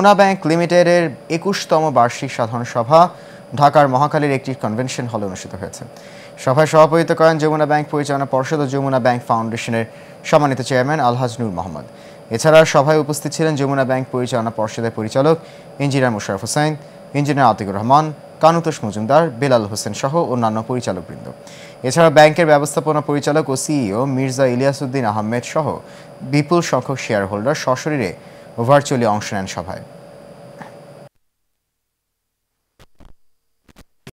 Jamuna bank লিমিটেডের 21তম বার্ষিক সাধারণ সভা ঢাকার মহাখালীর একটি কনভেনশন হলে অনুষ্ঠিত হয়েছে। সভায় সভাপতিত্ব করেন যমুনা ব্যাংক পরিচালনা পর্ষদ ও যমুনা ব্যাংক ফাউন্ডেশনের সম্মানিত চেয়ারম্যান আল হাজনুর মোহাম্মদ। এছাড়া সভায় উপস্থিত ছিলেন যমুনা ব্যাংক পরিচালনা পর্ষদের পরিচালক ইঞ্জিনিয়ার মুশাফ হুসাইন, ইঞ্জিনিয়ার আতিকুর রহমান, কানুতোষ মজুমদার, বেলাল হোসেন সহ অন্যান্য পরিচালকবৃন্দ। এছাড়া ব্যাংকের ব্যবস্থাপনা পরিচালক ও সিইও মির্জা ইলিয়াসুদ্দিন আহমেদ সহ বিপুল সংখ্যক শেয়ার হোল্ডার সশরীরে ভার্চুয়ালি অংশ নেন সভায়।